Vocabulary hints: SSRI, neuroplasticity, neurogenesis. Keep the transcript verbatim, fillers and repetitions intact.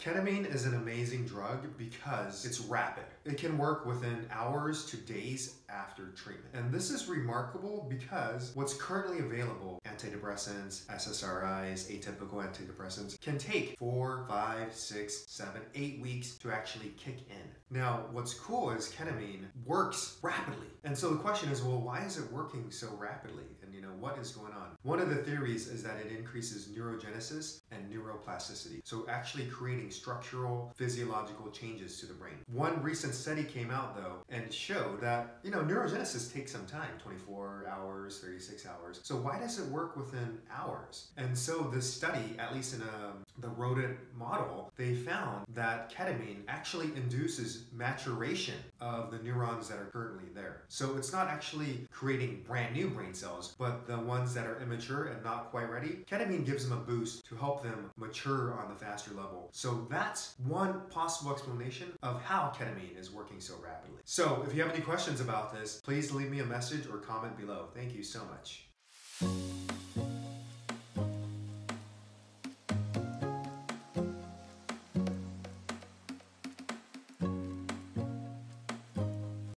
Ketamine is an amazing drug because it's rapid. It can work within hours to days after treatment. And this is remarkable because what's currently available, antidepressants, S S R Is, atypical antidepressants, can take four, five, six, seven, eight weeks to actually kick in. Now, what's cool is ketamine works rapidly. And so the question is, well, why is it working so rapidly? And you know, what is going on? One of the theories is that it increases neurogenesis and neuroplasticity. So actually creating structural physiological changes to the brain. One recent study came out though and showed that, you know, neurogenesis takes some time, twenty-four hours, thirty-six hours. So why does it work within hours? And so this study, at least in a, the rodent model, they found that ketamine actually induces maturation of the neurons that are currently there. So it's not actually creating brand new brain cells, but the ones that are immature and not quite ready, ketamine gives them a boost to help them mature on the faster level. So So that's one possible explanation of how ketamine is working so rapidly. So if you have any questions about this, please leave me a message or comment below. Thank you so much.